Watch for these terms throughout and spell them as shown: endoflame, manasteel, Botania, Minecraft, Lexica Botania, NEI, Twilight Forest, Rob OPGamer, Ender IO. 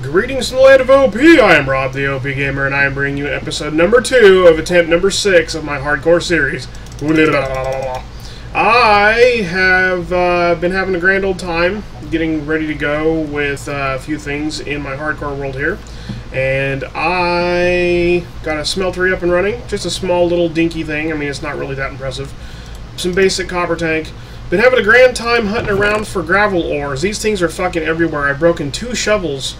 Greetings in the land of OP, I am Rob the OPGamer, and I am bringing you episode number 2 of attempt number 6 of my hardcore series. I have been having a grand old time getting ready to go with a few things in my hardcore world here. And I got a smeltery up and running, just a small little dinky thing, I mean it's not really that impressive. Some basic copper tank. Been having a grand time hunting around for gravel ores. These things are fucking everywhere. I've broken 2 shovels.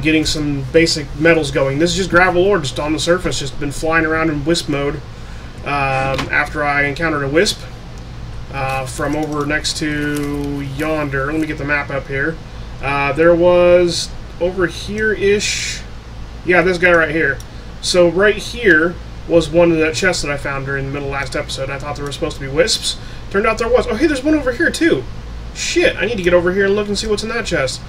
Getting some basic metals going. This is just gravel ore just on the surface, just been flying around in wisp mode after I encountered a wisp from over next to yonder. Let me get the map up here. There was over here-ish. Yeah, this guy right here. So right here was one of the chests that I found during the middle of last episode. I thought there were supposed to be wisps. Turned out there was. Oh, hey, there's one over here too. Shit, I need to get over here and look and see what's in that chest.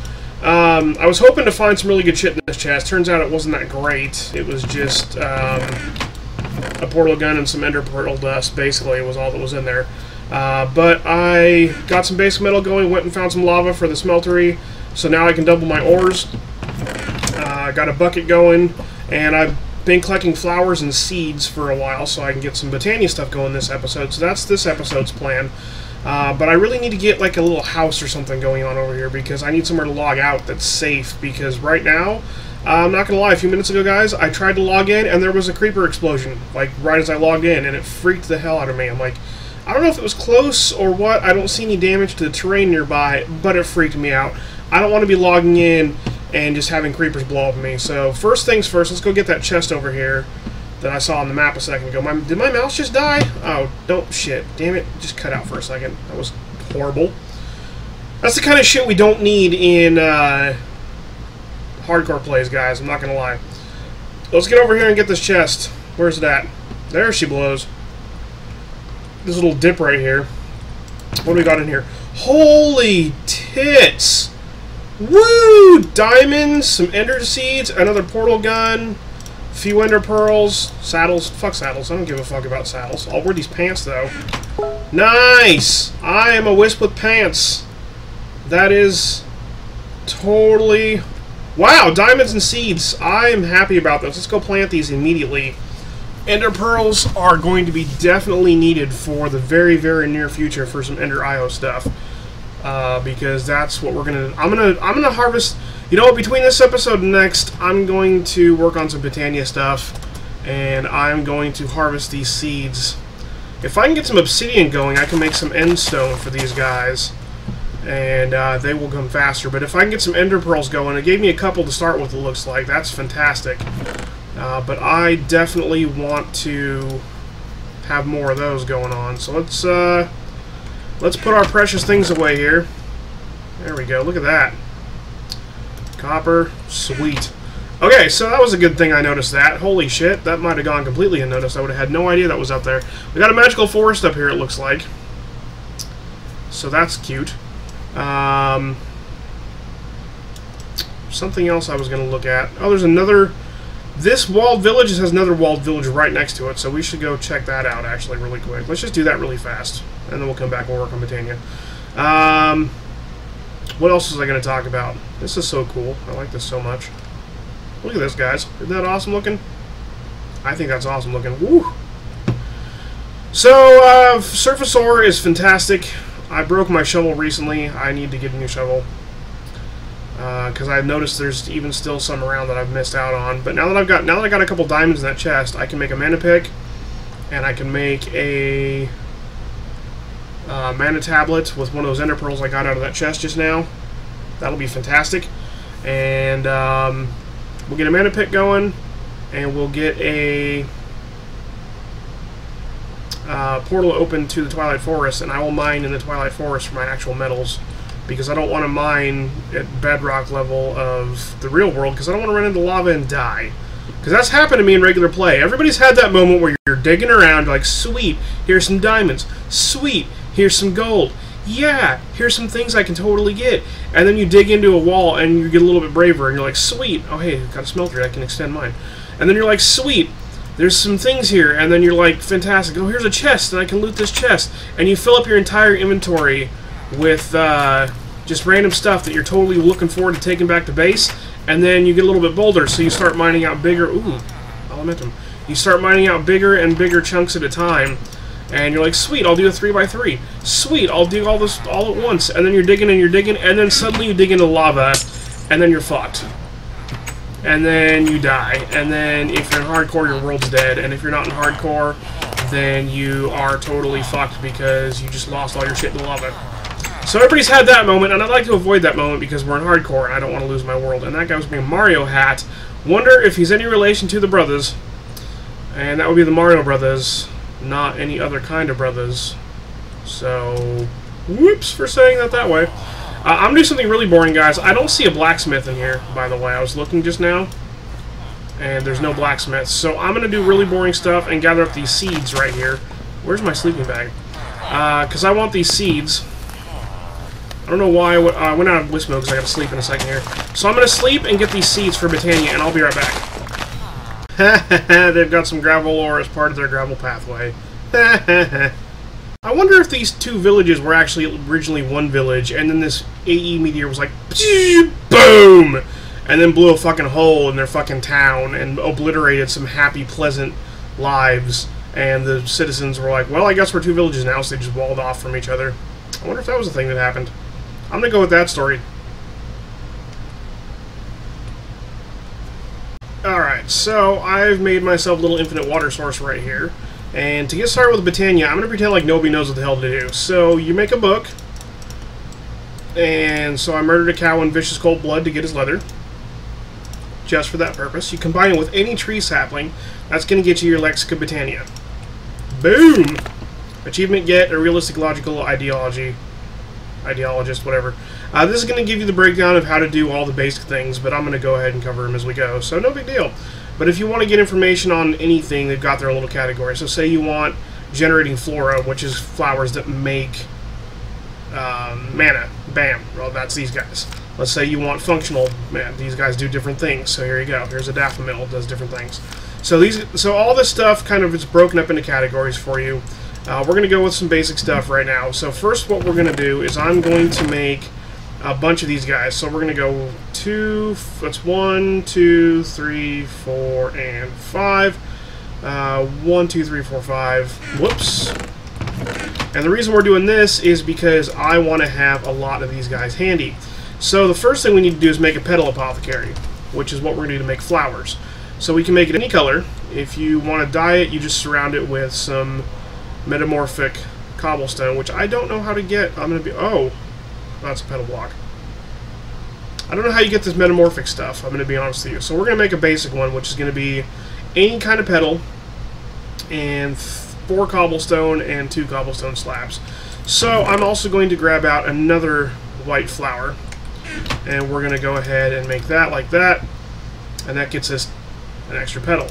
I was hoping to find some really good shit in this chest. Turns out it wasn't that great. It was just a portal gun and some ender portal dust, basically, was all that was in there. But I got some basic metal going, went and found some lava for the smeltery, so now I can double my ores. I got a bucket going, and I've been collecting flowers and seeds for a while so I can get some Botania stuff going this episode, so that's this episode's plan. But I really need to get like a little house or something going on over here because I need somewhere to log out that's safe, because right now, I'm not going to lie, a few minutes ago, guys, I tried to log in and there was a creeper explosion, like right as I logged in, and it freaked the hell out of me. I'm like, I don't know if it was close or what, I don't see any damage to the terrain nearby, but it freaked me out. I don't want to be logging in and just having creepers blow up at me. So first things first, let's go get that chest over here that I saw on the map a second ago. Did my mouse just die? Oh, don't, shit. Damn it, just cut out for a second. That was horrible. That's the kind of shit we don't need in hardcore plays, guys. I'm not gonna lie. Let's get over here and get this chest. Where's it at? There she blows. This little dip right here. What do we got in here? Holy tits! Woo! Diamonds, some ender seeds, another portal gun, few ender pearls, saddles. Fuck saddles. I don't give a fuck about saddles. I'll wear these pants, though. Nice! I am a wisp with pants. That is totally... Wow! Diamonds and seeds. I am happy about those. Let's go plant these immediately. Ender pearls are going to be definitely needed for the very, very near future for some Ender IO stuff. Because that's what we're gonna... I'm gonna harvest... You know what, between this episode and next, I'm going to work on some Botania stuff, and I'm going to harvest these seeds. If I can get some obsidian going, I can make some end stone for these guys, and they will come faster. But if I can get some ender pearls going, it gave me a couple to start with, it looks like. That's fantastic. But I definitely want to have more of those going on. So let's put our precious things away here. There we go. Look at that. Copper. Sweet. Okay, so that was a good thing I noticed that. Holy shit, that might have gone completely unnoticed. I would have had no idea that was up there. We got a magical forest up here, it looks like. So that's cute. Something else I was going to look at. Oh, there's another... This walled village has another walled village right next to it, so we should go check that out, actually, really quick. Let's just do that really fast, and then we'll come back and work on Botania. What else was I going to talk about? This is so cool. I like this so much. Look at this, guys. Isn't that awesome looking? I think that's awesome looking. Woo! So, surface ore is fantastic. I broke my shovel recently. I need to get a new shovel. Because I've noticed there's even still some around that I've missed out on. But now that I got a couple diamonds in that chest, I can make a mana pick. And I can make a... mana tablet with one of those ender pearls I got out of that chest just now. That'll be fantastic. And we'll get a mana pick going, and we'll get a portal open to the Twilight Forest, and I will mine in the Twilight Forest for my actual metals, because I don't want to mine at bedrock level of the real world, because I don't want to run into lava and die. Because that's happened to me in regular play. Everybody's had that moment where you're digging around, you're like, sweet, here's some diamonds. Sweet, here's some gold. Yeah, here's some things I can totally get. And then you dig into a wall and you get a little bit braver and you're like, sweet. Oh, hey, I've got a smeltery, I can extend mine. And then you're like, sweet, there's some things here. And then you're like, fantastic. Oh, here's a chest and I can loot this chest. And you fill up your entire inventory with just random stuff that you're totally looking forward to taking back to base. and then you get a little bit bolder, so you start mining out bigger. Ooh, elementum. You start mining out bigger and bigger chunks at a time, and you're like, sweet, I'll do a 3x3. Sweet, I'll do all this all at once. And then you're digging and you're digging, and then suddenly you dig into lava, and then you're fucked. And then you die. And then if you're in hardcore, your world's dead. And if you're not in hardcore, then you are totally fucked because you just lost all your shit in the lava. So everybody's had that moment, and I'd like to avoid that moment because we're in hardcore, and I don't want to lose my world. And that guy was wearing a Mario hat. Wonder if he's any relation to the brothers. And that would be the Mario Brothers, not any other kind of brothers. So, whoops for saying that that way. I'm going to do something really boring, guys. I don't see a blacksmith in here, by the way. I was looking just now, and there's no blacksmiths. So I'm going to do really boring stuff and gather up these seeds right here. Where's my sleeping bag? Because I want these seeds. I don't know why I went out of wisp mode because I got to sleep in a second here. So I'm going to sleep and get these seeds for Botania, and I'll be right back. They've got some gravel ore as part of their gravel pathway. I wonder if these two villages were actually originally one village, and then this AE meteor was like, boom, and then blew a fucking hole in their fucking town and obliterated some happy, pleasant lives, and the citizens were like, well, I guess we're two villages now, so they just walled off from each other. I wonder if that was the thing that happened. I'm gonna go with that story. Alright, so I've made myself a little infinite water source right here. And to get started with Botania, I'm going to pretend like nobody knows what the hell to do. So you make a book. And so I murdered a cow in vicious cold blood to get his leather. Just for that purpose. You combine it with any tree sapling. That's going to get you your Lexica Botania. Boom! Achievement get a realistic logical ideology. Ideologist, whatever. This is going to give you the breakdown of how to do all the basic things, but I'm going to go ahead and cover them as we go, so no big deal. But if you want to get information on anything, they've got their little category. So say you want generating flora, which is flowers that make mana. Bam. Well, that's these guys. Let's say you want functional. Man, these guys do different things. So here you go. Here's a daffodil. Does different things. So these. So all this stuff kind of is broken up into categories for you. We're going to go with some basic stuff right now. So first what we're going to do is I'm going to make a bunch of these guys. So we're going to go that's 1, 2, 3, 4, and 5. 1, 2, 3, 4, 5. Whoops. And the reason we're doing this is because I want to have a lot of these guys handy. So the first thing we need to do is make a petal apothecary, which is what we're going to do to make flowers. So we can make it any color. If you want to dye it, you just surround it with some metamorphic cobblestone, which I don't know how to get. I'm going to be... Oh, that's a petal block. I don't know how you get this metamorphic stuff, I'm going to be honest with you. So we're going to make a basic one, which is going to be any kind of petal, and 4 cobblestone and 2 cobblestone slabs. So I'm also going to grab out another white flower, and we're going to go ahead and make that like that, and that gets us an extra petal.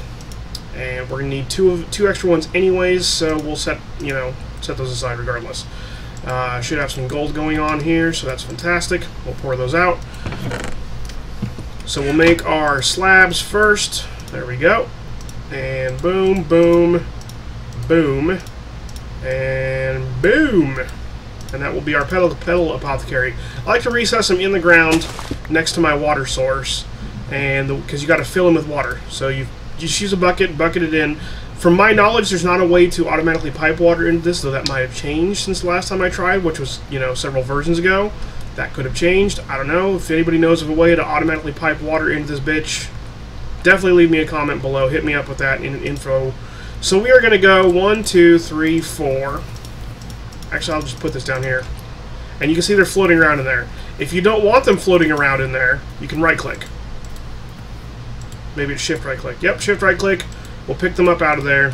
And we're going to need two extra ones anyways, so we'll set those aside regardless. Should have some gold going on here, so that's fantastic. We'll pour those out. So we'll make our slabs first. There we go. And boom, boom, boom, and boom. And that will be our petal-to-petal apothecary. I like to recess them in the ground next to my water source, and because you got to fill them with water. So you just use a bucket, bucket it in. From my knowledge, there's not a way to automatically pipe water into this, though that might have changed since the last time I tried, which was, you know, several versions ago. That could have changed. I don't know. If anybody knows of a way to automatically pipe water into this bitch, definitely leave me a comment below. Hit me up with that in info. So we are going to go 1, 2, 3, 4. Actually, I'll just put this down here. And you can see they're floating around in there. If you don't want them floating around in there, you can right-click. Maybe it's shift right click. Yep, shift right click. We'll pick them up out of there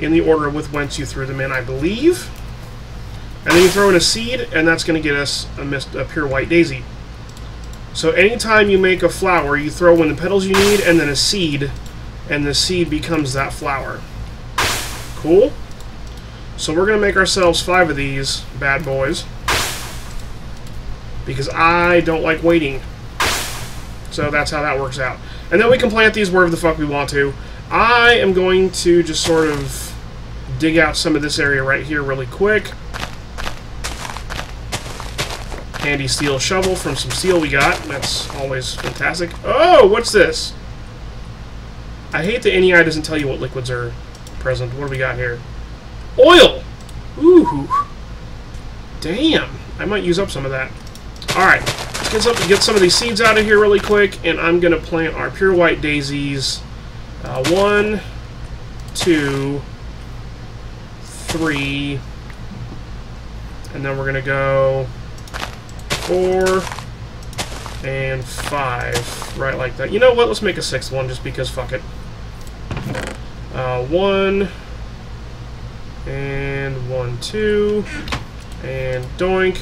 in the order with whence you threw them in, I believe. And then you throw in a seed, and that's going to get us a pure white daisy. So anytime you make a flower, you throw in the petals you need, and then a seed, and the seed becomes that flower. Cool? So we're going to make ourselves 5 of these bad boys, because I don't like waiting. So that's how that works out. And then we can plant these wherever the fuck we want to. I am going to just sort of dig out some of this area right here really quick. handy steel shovel from some steel we got. That's always fantastic. Oh, what's this? I hate the NEI doesn't tell you what liquids are present. What do we got here? Oil! Ooh. Damn. I might use up some of that. Alright. Let's get some of these seeds out of here really quick, and I'm going to plant our pure white daisies. 1, 2, 3... And then we're going to go 4 and 5, right like that. You know what? Let's make a 6th one just because fuck it. 1 and 1, 2, and doink.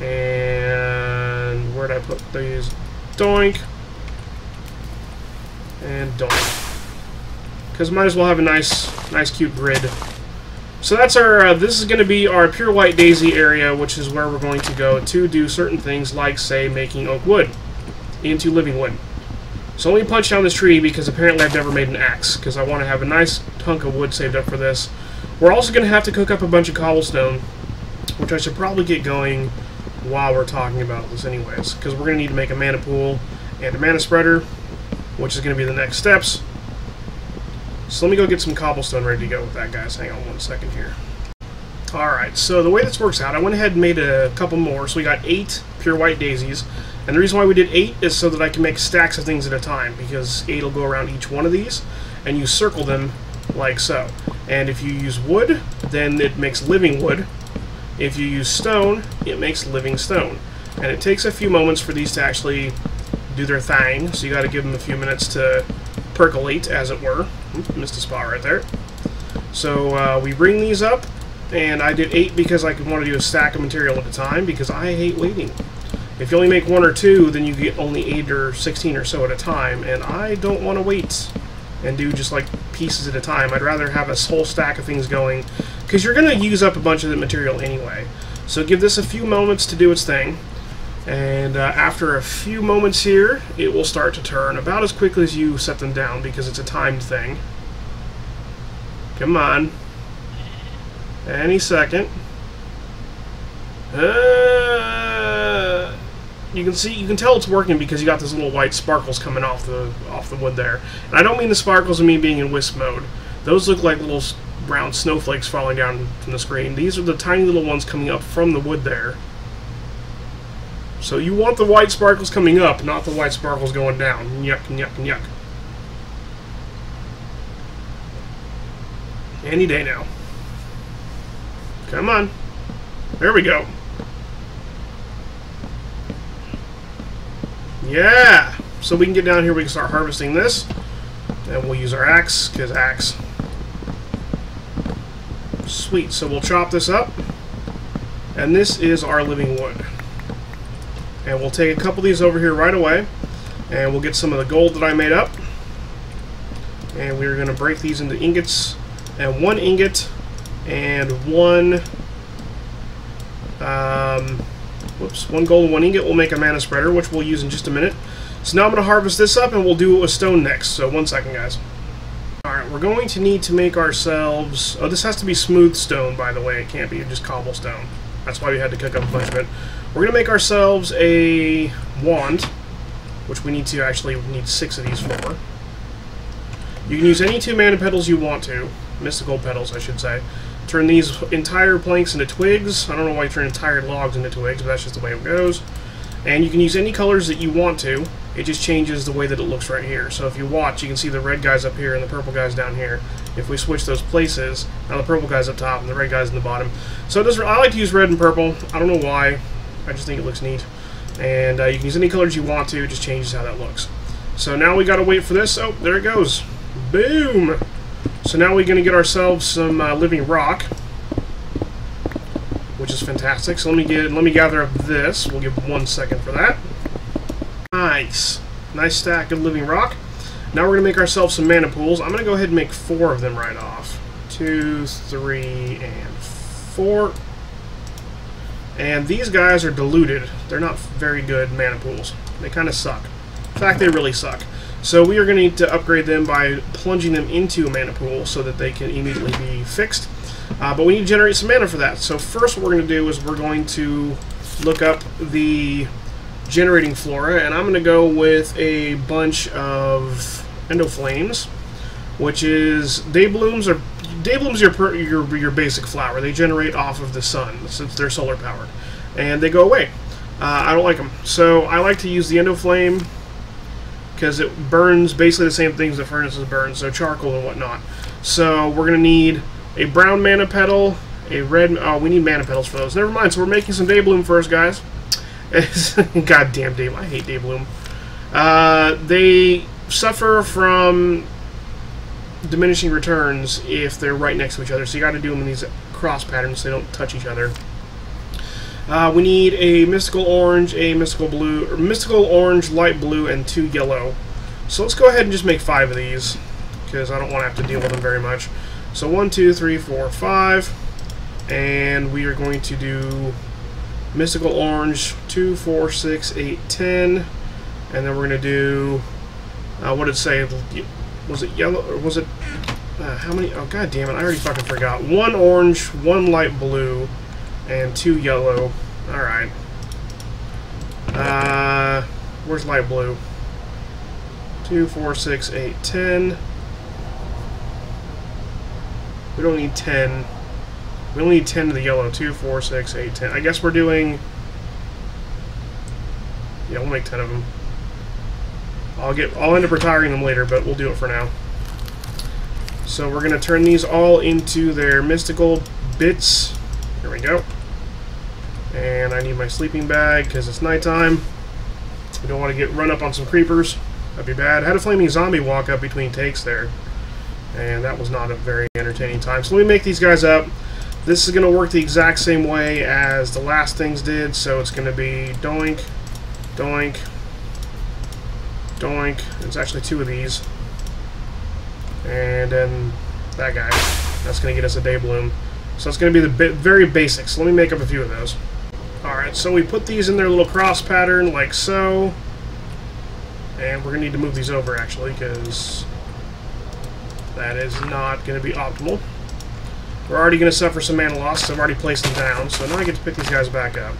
And where'd I put these? Doink. And doink. Because might as well have a nice cute grid. So that's our, this is going to be our pure white daisy area, which is where we're going to go to do certain things like, say, making oak wood into living wood. So let me punch down this tree because apparently I've never made an axe, because I want to have a nice hunk of wood saved up for this. We're also going to have to cook up a bunch of cobblestone, which I should probably get going while we're talking about this anyways, because we're going to need to make a mana pool and a mana spreader, which is going to be the next steps. So let me go get some cobblestone ready to go with that, guys. Hang on one second here. Alright, so the way this works out, I went ahead and made a couple more. So we got 8 pure white daisies. And the reason why we did 8 is so that I can make stacks of things at a time, because 8 will go around each one of these, and you circle them like so. And if you use wood, then it makes living wood. If you use stone, it makes living stone. And it takes a few moments for these to actually do their thing, so you got to give them a few minutes to percolate, as it were. Oops, missed a spot right there. So we bring these up, and I did 8 because I want to do a stack of material at a time, because I hate waiting. If you only make 1 or 2, then you get only 8 or 16 or so at a time, and I don't want to wait and do just like pieces at a time. I'd rather have a whole stack of things going, because you're going to use up a bunch of the material anyway. So give this a few moments to do its thing. And after a few moments here, it will start to turn about as quickly as you set them down, because it's a timed thing. Come on. Any second. You can see, you can tell it's working because you got those little white sparkles coming off the wood there. And I don't mean the sparkles of me being in wisp mode. Those look like little brown snowflakes falling down from the screen. These are the tiny little ones coming up from the wood there. So you want the white sparkles coming up, not the white sparkles going down. Yuck, yuck, yuck. Any day now. Come on. There we go. Yeah! So we can get down here, we can start harvesting this. And we'll use our axe, because axe. Sweet. So we'll chop this up. And this is our living wood. And we'll take a couple of these over here right away, and we'll get some of the gold that I made up. And we're going to break these into ingots, and 1 ingot, and 1 gold and 1 ingot will make a mana spreader, which we'll use in just a minute. So now I'm going to harvest this up, and we'll do it with stone next. So one second, guys. Alright, we're going to need to make ourselves... Oh, this has to be smooth stone, by the way. It can't be just cobblestone. That's why we had to cook up a bunch of it. We're going to make ourselves a wand, which we need to actually need 6 of these for. You can use any 2 mana petals you want to. Mystical petals, I should say. Turn these entire planks into twigs. I don't know why you turn entire logs into twigs, but that's just the way it goes. And you can use any colors that you want to. It just changes the way that it looks right here. So if you watch, you can see the red guys up here and the purple guys down here. If we switch those places, now the purple guy's up top and the red guy's in the bottom. So I like to use red and purple. I don't know why. I just think it looks neat. And you can use any colors you want to. It just changes how that looks. So now we got to wait for this. Oh, there it goes. Boom! So now we're going to get ourselves some living rock, which is fantastic. So let me gather up this. We'll give 1 second for that. Nice. Nice stack of living rock. Now we're going to make ourselves some mana pools. I'm going to go ahead and make 4 of them right off. 2, 3, and 4. And these guys are diluted. They're not very good mana pools. They kind of suck. In fact, they really suck. So we are going to need to upgrade them by plunging them into a mana pool so that they can immediately be fixed. But we need to generate some mana for that. So first what we're going to do is we're going to look up the generating flora, and I'm going to go with a bunch of endoflames, which is day blooms are your basic flower. They generate off of the sun since they're solar powered, and they go away. I don't like them, so I like to use the endoflame because it burns basically the same things that furnaces burn, so charcoal and whatnot. So we're going to need a brown mana petal, a red. Oh, we need mana petals for those. Never mind. So we're making some day bloom first, guys. Goddamn day bloom. I hate day bloom. They suffer from diminishing returns if they're right next to each other, so you got to do them in these cross patterns so they don't touch each other. We need a mystical orange, a mystical blue, or mystical orange, light blue, and 2 yellow. So let's go ahead and just make 5 of these because I don't want to have to deal with them very much. So 1, 2, 3, 4, 5, and we are going to do mystical orange 2, 4, 6, 8, 10, and then we're going to do what did it say? Was it yellow or was it how many? Oh god damn it! I already fucking forgot. 1 orange, 1 light blue, and 2 yellow. All right. Where's light blue? 2, 4, 6, 8, 10. We don't need 10. We only need 10 of the yellow. 2, 4, 6, 8, 10. I guess we're doing. Yeah, we'll make 10 of them. I'll end up retiring them later, but we'll do it for now. So we're gonna turn these all into their mystical bits. Here we go. And I need my sleeping bag because it's nighttime. We don't want to get run up on some creepers. That'd be bad. I had a flaming zombie walk up between takes there, and that was not a very entertaining time. So let me make these guys up. This is gonna work the exact same way as the last things did. So it's gonna be doink, doink, doink. It's actually 2 of these, and then that guy. That's going to get us a day bloom. So it's going to be the very basics. So let me make up a few of those. All right, so we put these in their little cross pattern like so, and we're going to need to move these over actually because that is not going to be optimal. We're already going to suffer some mana loss, so I've already placed them down. So now I get to pick these guys back up.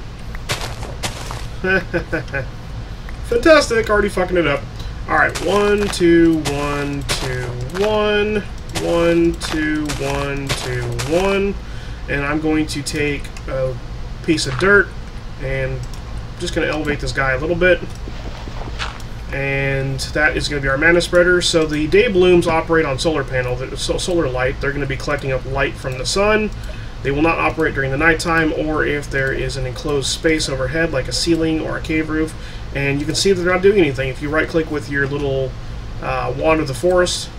Fantastic, already fucking it up. Alright, 1, 2, 1, 2, 1. 1, 2, 1, 2, 1. And I'm going to take a piece of dirt and just going to elevate this guy a little bit. And that is going to be our mana spreader. So the day blooms operate on solar panel, so solar light. They're going to be collecting up light from the sun. They will not operate during the nighttime or if there is an enclosed space overhead like a ceiling or a cave roof. And you can see that they're not doing anything. If you right-click with your little wand of the forest,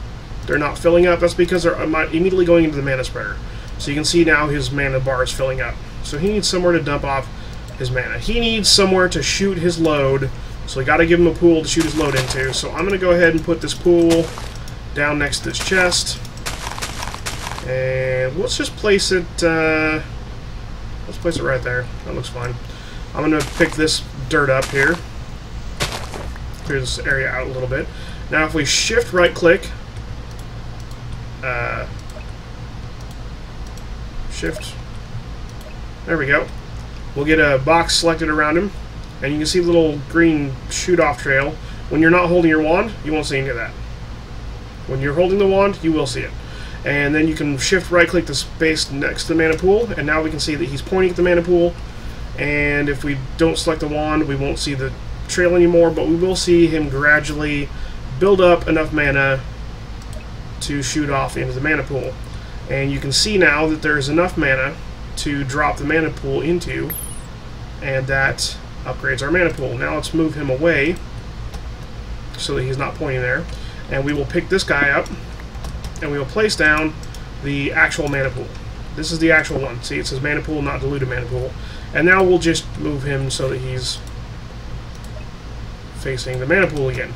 they're not filling up. That's because they're immediately going into the mana spreader. So you can see now his mana bar is filling up. So he needs somewhere to dump off his mana. He needs somewhere to shoot his load. So we got to give him a pool to shoot his load into. So I'm going to go ahead and put this pool down next to this chest. And let's just place it, let's place it right there. That looks fine. I'm going to pick this dirt up here. Clear this area out a little bit. Now if we shift right click, shift, there we go. We'll get a box selected around him. And you can see the little green shoot off trail. When you're not holding your wand, you won't see any of that. When you're holding the wand, you will see it. And then you can shift right click the space next to the mana pool, and now we can see that he's pointing at the mana pool. And if we don't select the wand, we won't see the trail anymore, but we will see him gradually build up enough mana to shoot off into the mana pool. And you can see now that there's enough mana to drop the mana pool into, and that upgrades our mana pool. Now let's move him away so that he's not pointing there, and we will pick this guy up, and we will place down the actual mana pool. This is the actual one. See, it says mana pool, not diluted mana pool. And now we'll just move him so that he's facing the mana pool again.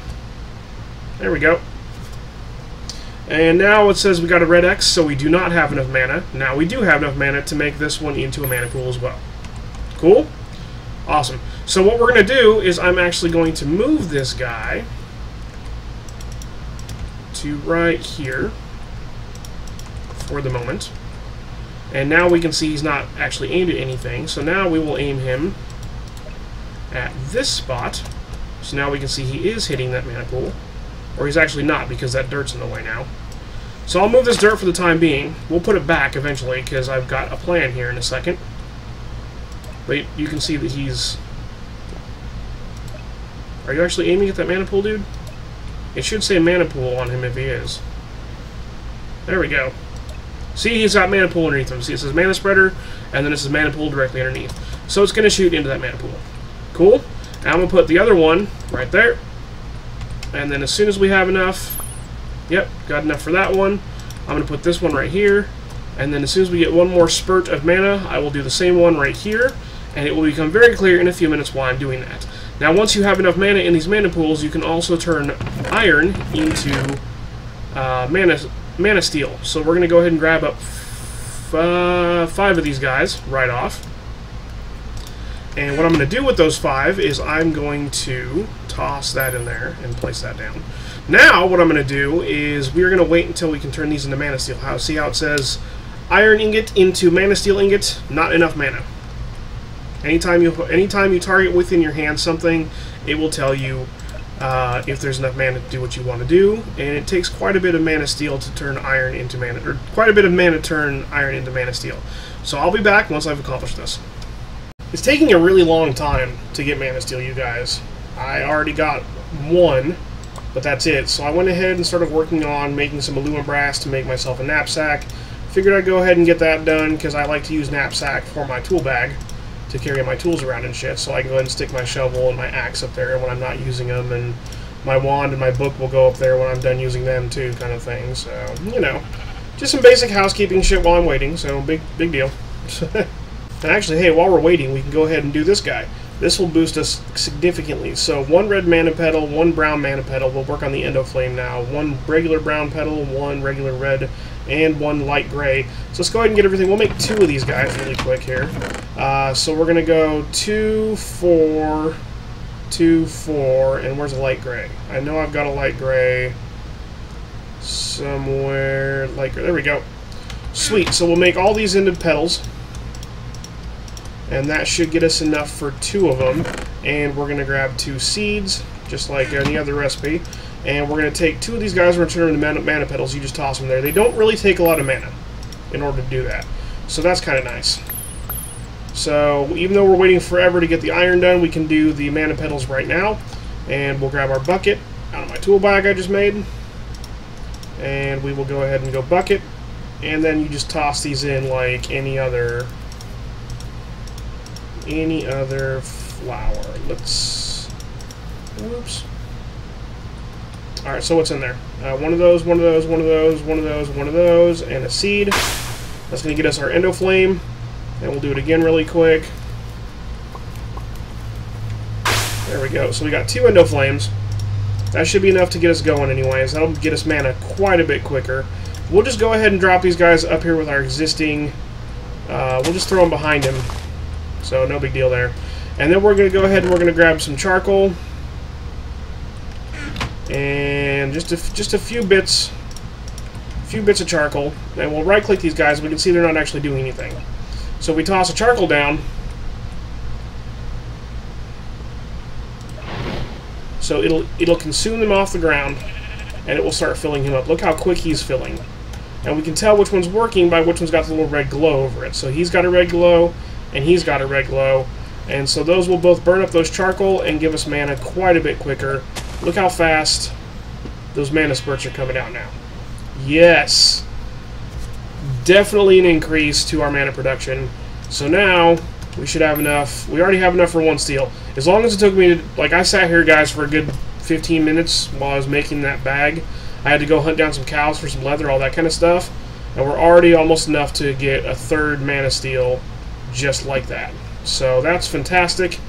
There we go. And now it says we got a red X, so we do not have enough mana. Now we do have enough mana to make this one into a mana pool as well. Cool? Awesome. So what we're going to do is I'm actually going to move this guy to right here for the moment, and now we can see he's not actually aimed at anything. So now we will aim him at this spot. So now we can see he is hitting that mana pool. Or he's actually not, because that dirt's in the way now. So I'll move this dirt for the time being. We'll put it back eventually, because I've got a plan here in a second. But you can see that he's... Are you actually aiming at that mana pool, dude? It should say mana pool on him if he is. There we go. See, he's got mana pool underneath him. See, it says mana spreader, and then it says mana pool directly underneath. So it's going to shoot into that mana pool. Cool. And I'm going to put the other one right there. And then as soon as we have enough... Yep, got enough for that one. I'm going to put this one right here. And then as soon as we get one more spurt of mana, I will do the same one right here. And it will become very clear in a few minutes why I'm doing that. Now, once you have enough mana in these mana pools, you can also turn iron into manasteel. So we're going to go ahead and grab up five of these guys right off. And what I'm going to do with those five is I'm going to toss that in there and place that down. Now, what I'm going to do is we're going to wait until we can turn these into manasteel. See how it says iron ingot into manasteel ingot? Not enough mana. Anytime you target within your hand something, it will tell you if there's enough mana to do what you want to do, and it takes quite a bit of manasteel to turn iron into mana, or quite a bit of mana to turn iron into manasteel. So I'll be back once I've accomplished this. It's taking a really long time to get manasteel, you guys. I already got one, but that's it. So I went ahead and started working on making some aluminum brass to make myself a knapsack. Figured I'd go ahead and get that done because I like to use knapsack for my tool bag, to carry my tools around and shit, so I can go ahead and stick my shovel and my axe up there when I'm not using them, and my wand and my book will go up there when I'm done using them too, kind of thing. So, you know, just some basic housekeeping shit while I'm waiting, so big deal. And actually, hey, while we're waiting, we can go ahead and do this guy. This will boost us significantly. So one red mana petal, one brown mana petal. We'll work on the endoflame now. One regular brown petal, one regular red, and one light gray. So let's go ahead and get everything. We'll make two of these guys really quick here. So we're going to go 2, 4, 2, 4, and where's the light gray? I know I've got a light gray somewhere. Light gray. There we go. Sweet. So we'll make all these into petals. And that should get us enough for two of them. And we're going to grab two seeds, just like any other recipe. And we're going to take two of these guys and return them to mana petals. You just toss them there. They don't really take a lot of mana in order to do that. So that's kind of nice. So even though we're waiting forever to get the iron done, we can do the mana petals right now. And we'll grab our bucket out of my tool bag I just made. And we will go ahead and go bucket. And then you just toss these in like any other flower. Let's... Whoops. Alright, so what's in there? One of those, and a seed. That's going to get us our endoflame. And we'll do it again really quick. There we go. So we got two endoflames. That should be enough to get us going anyways. That'll get us mana quite a bit quicker. We'll just go ahead and drop these guys up here with our existing... we'll just throw them behind him. So no big deal there. And then we're going to go ahead and we're going to grab some charcoal. And just a few bits of charcoal. And we'll right-click these guys. We can see they're not actually doing anything. So we toss a charcoal down. So it'll consume them off the ground. And it will start filling him up. Look how quick he's filling. And we can tell which one's working by which one's got the little red glow over it. So he's got a red glow. And he's got a red glow, and so those will both burn up those charcoal and give us mana quite a bit quicker. Look how fast those mana spurts are coming out now. Yes, definitely an increase to our mana production. So now we should have enough. We already have enough for one steel. As long as it took me to, like, I sat here, guys, for a good 15 minutes while I was making that bag. I had to go hunt down some cows for some leather, all that kind of stuff, and we're already almost enough to get a third mana steel. Just like that. So that's fantastic.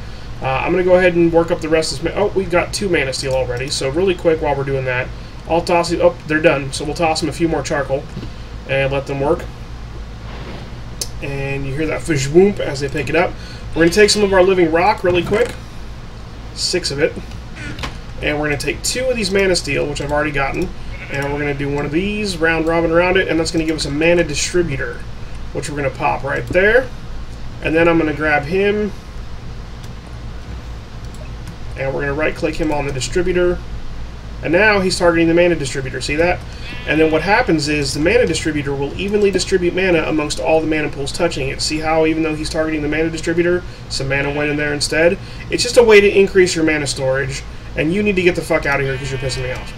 I'm going to go ahead and work up the rest of this. Oh, we've got two manasteel already. So really quick while we're doing that, I'll toss it. Oh, they're done. So we'll toss them a few more charcoal and let them work. And you hear that fish whoomp as they pick it up. We're going to take some of our living rock really quick. 6 of it. And we're going to take 2 of these manasteel, which I've already gotten. And we're going to do one of these, round robin around it. And that's going to give us a mana distributor, which we're going to pop right there. And then I'm going to grab him and we're going to right click him on the distributor, and now he's targeting the mana distributor. See that? And then what happens is the mana distributor will evenly distribute mana amongst all the mana pools touching it. See how even though he's targeting the mana distributor, some mana went in there instead? It's just a way to increase your mana storage, and you need to get the fuck out of here because you're pissing me off.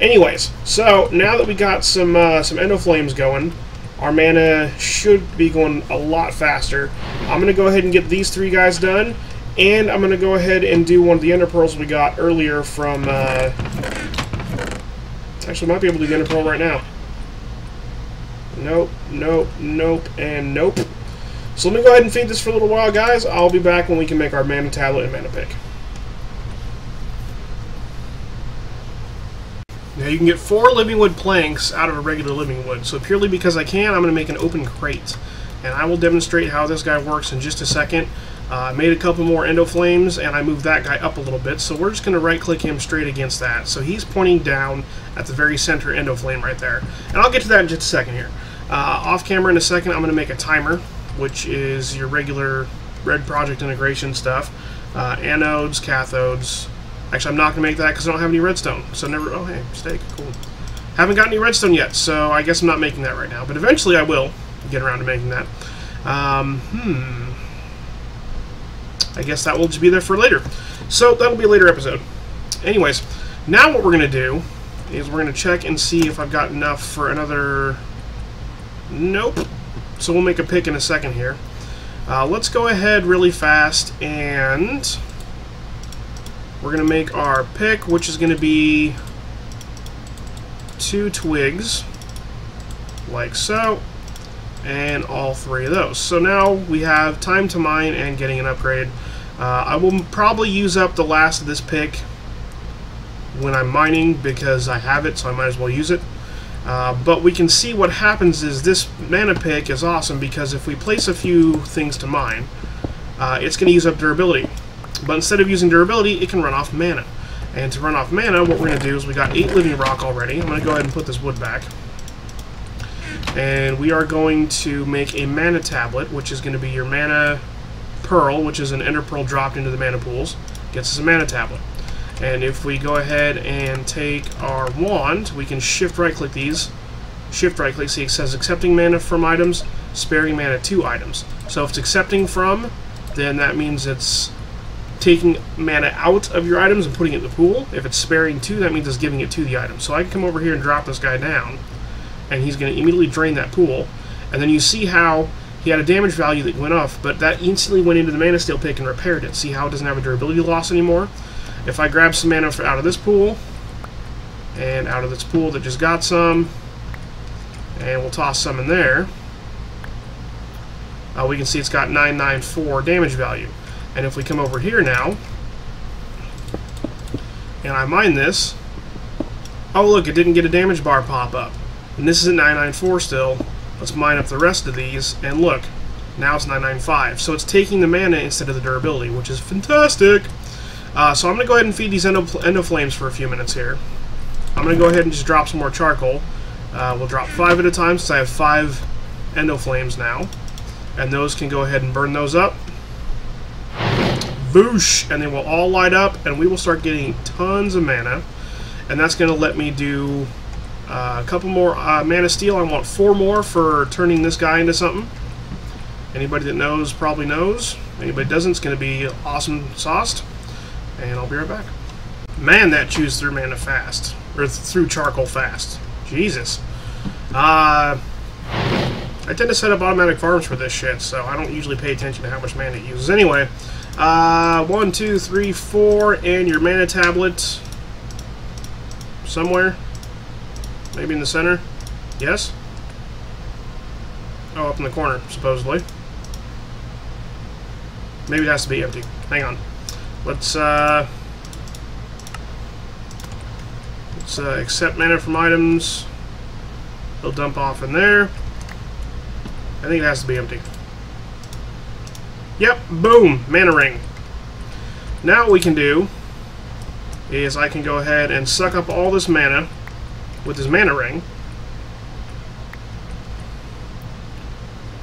Anyways, so now that we got some endoflames going, our mana should be going a lot faster. I'm going to go ahead and get these three guys done, and I'm going to go ahead and do one of the ender pearls we got earlier from... Actually, I might be able to do the ender pearl right now. Nope, nope, nope, and nope. So let me go ahead and feed this for a little while, guys. I'll be back when we can make our mana tablet and mana pick. Now you can get 4 living wood planks out of a regular living wood, so purely because I can, I'm going to make an open crate. And I will demonstrate how this guy works in just a second. I made a couple more endoflames, and I moved that guy up a little bit, so we're just going to right-click him straight against that. So he's pointing down at the very center endoflame right there. And I'll get to that in just a second here. Off-camera in a second, I'm going to make a timer, which is your regular Red Project integration stuff. Anodes, cathodes... Actually, I'm not going to make that because I don't have any redstone. So never... Oh, hey, mistake. Cool. Haven't got any redstone yet, so I guess I'm not making that right now. But eventually I will get around to making that. I guess that will just be there for later. So that'll be a later episode. Anyways, now what we're going to do is we're going to check and see if I've got enough for another... Nope. So we'll make a pick in a second here. Let's go ahead really fast and... We're going to make our pick, which is going to be 2 twigs, like so, and all 3 of those. So now we have time to mine and getting an upgrade. I will probably use up the last of this pick when I'm mining because I have it, so I might as well use it. But we can see what happens is this mana pick is awesome because if we place a few things to mine, it's going to use up durability. But instead of using durability, it can run off mana. And to run off mana, what we're going to do is we got 8 living rock already. I'm going to go ahead and put this wood back. And we are going to make a mana tablet, which is going to be your mana pearl, which is an ender pearl dropped into the mana pools. Gets us a mana tablet. And if we go ahead and take our wand, we can shift right-click these. Shift right-click, see it says accepting mana from items, sparing mana to items. So if it's accepting from, then that means it's... taking mana out of your items and putting it in the pool. If it's sparing 2, that means it's giving it to the item. So I can come over here and drop this guy down, and he's going to immediately drain that pool. And then you see how he had a damage value that went off, but that instantly went into the manasteel pick and repaired it. See how it doesn't have a durability loss anymore? If I grab some mana out of this pool, and out of this pool that just got some, and we'll toss some in there, we can see it's got 994 damage value. And if we come over here now, and I mine this, oh look, it didn't get a damage bar pop up. And this is at 994 still. Let's mine up the rest of these, and look, now it's 995. So it's taking the mana instead of the durability, which is fantastic. So I'm going to go ahead and feed these endoflames for a few minutes here. I'm going to go ahead and just drop some more charcoal. We'll drop 5 at a time since I have 5 endoflames now. And those can go ahead and burn those up. Boosh! And they will all light up, and we will start getting tons of mana. And that's going to let me do a couple more manasteel. I want 4 more for turning this guy into something. Anybody that knows probably knows. Anybody doesn't, it's going to be awesome sauced. And I'll be right back. Man, that chews through mana fast. Or through charcoal fast. Jesus. I tend to set up automatic farms for this shit, so I don't usually pay attention to how much mana it uses. Anyway... 1, 2, 3, 4, and your mana tablet somewhere, maybe in the center, yes? Oh, up in the corner, supposedly. Maybe it has to be empty. Hang on. Let's accept mana from items. It'll dump off in there. I think it has to be empty. Yep, boom, mana ring. Now what we can do is I can go ahead and suck up all this mana with this mana ring.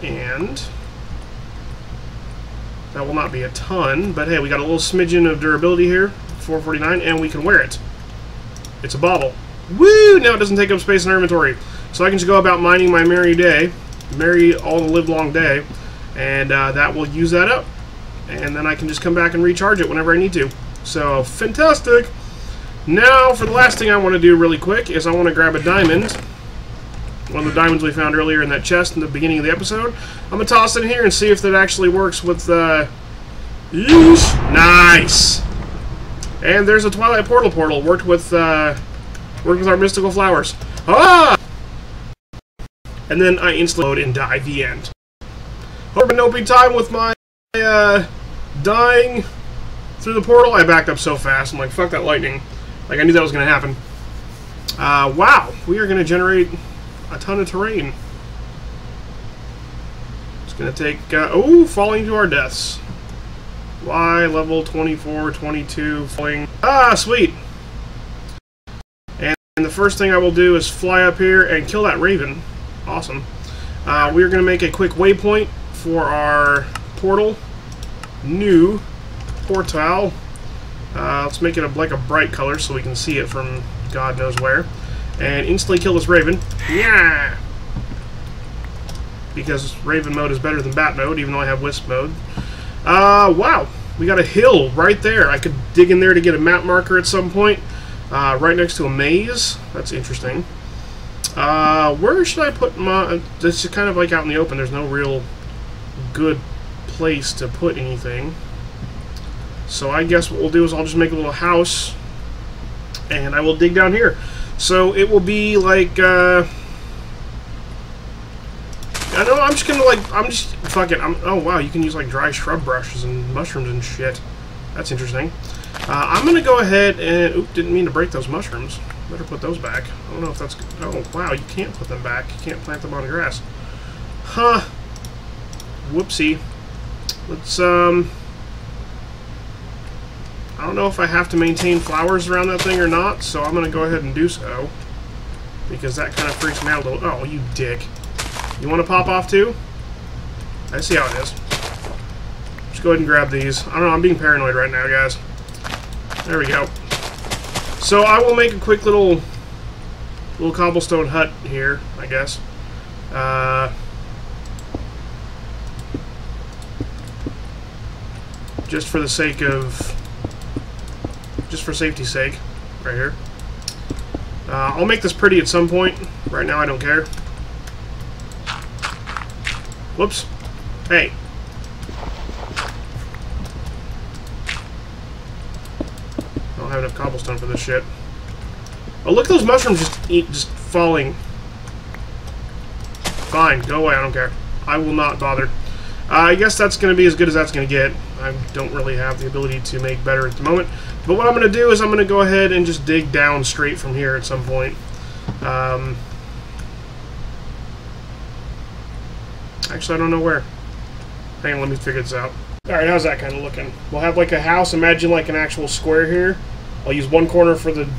And That will not be a ton, but hey, we got a little smidgen of durability here, 449, and we can wear it. It's a bauble. Woo! Now it doesn't take up space in our inventory. So I can just go about mining my merry day, merry all the livelong day, and that will use that up. And then I can just come back and recharge it whenever I need to. So, fantastic! Now, for the last thing I want to do really quick is I want to grab a diamond. One of the diamonds we found earlier in that chest in the beginning of the episode. I'm going to toss it in here and see if that actually works with the... Yeesh! Nice! And there's a Twilight Portal. Worked with our mystical flowers. Ah! And then I instantly load and die. The end. Hope no big time with my dying through the portal. I backed up so fast. I'm like, fuck that lightning. Like, I knew that was going to happen. Wow. We are going to generate a ton of terrain. It's going to take... oh, falling to our deaths. Y, level 24, 22, falling... Ah, sweet! And the first thing I will do is fly up here and kill that raven. Awesome. We are going to make a quick waypoint for our portal. New portal. Let's make it like a bright color so we can see it from God knows where. And instantly kill this raven. Yeah! Because raven mode is better than bat mode, even though I have wisp mode. Wow! We got a hill right there. I could dig in there to get a map marker at some point. Right next to a maze. That's interesting. Where should I put my... This is kind of like out in the open. There's no real good place to put anything. So I guess what we'll do is I'll just make a little house. And I will dig down here. So it will be like... I know, I'm just gonna like... I'm just... Fuck it. Oh wow, you can use like dry shrub brushes and mushrooms and shit. That's interesting. I'm gonna go ahead and... Oop, didn't mean to break those mushrooms. Better put those back. I don't know if that's... Oh wow, you can't put them back. You can't plant them on the grass. Huh. Whoopsie. Let's I don't know if I have to maintain flowers around that thing or not, so I'm gonna go ahead and do so. Because that kind of freaks me out a little. Oh, you dick. You wanna pop off too? I see how it is. Just go ahead and grab these. I don't know, I'm being paranoid right now, guys. There we go. So I will make a quick little cobblestone hut here, I guess. Just for the sake of... Just for safety's sake, right here. I'll make this pretty at some point. Right now I don't care. Whoops. Hey. I don't have enough cobblestone for this shit. Oh, look at those mushrooms just falling. Fine, go away, I don't care. I will not bother. I guess that's going to be as good as that's going to get. I don't really have the ability to make better at the moment. But what I'm going to do is I'm going to go ahead and just dig down straight from here at some point. Actually, I don't know where. Hang on, let me figure this out. Alright, how's that kind of looking? We'll have like a house. Imagine like an actual square here. I'll use one corner for the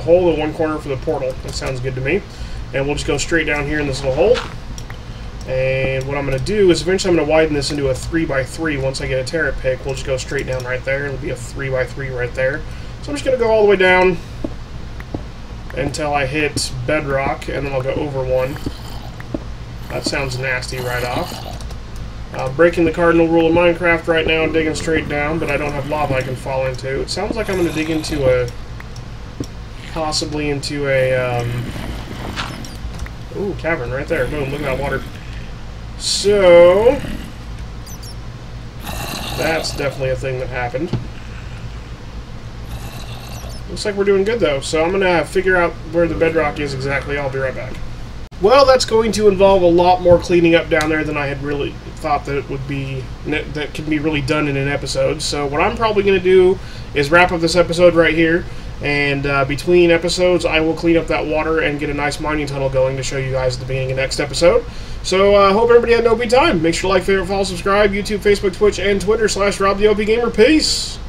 hole and one corner for the portal. That sounds good to me. And we'll just go straight down here in this little hole. And what I'm going to do is eventually I'm going to widen this into a 3x3. Once I get a terra pick, we'll just go straight down right there. It'll be a 3x3 right there. So I'm just going to go all the way down until I hit bedrock, and then I'll go over one. That sounds nasty right off. Breaking the cardinal rule of Minecraft right now, I'm digging straight down, but I don't have lava I can fall into. It sounds like I'm going to dig into a... possibly into a... ooh, cavern right there. Boom, look at that water. So, that's definitely a thing that happened. Looks like we're doing good, though, so I'm going to figure out where the bedrock is exactly. I'll be right back. Well, that's going to involve a lot more cleaning up down there than I had really thought that it would be, that can be really done in an episode. So what I'm probably going to do is wrap up this episode right here. And between episodes, I will clean up that water and get a nice mining tunnel going to show you guys at the beginning of next episode. So I hope everybody had an OP time. Make sure to like, favorite, follow, subscribe, YouTube, Facebook, Twitch, and Twitter /Rob the OPGamer. Peace!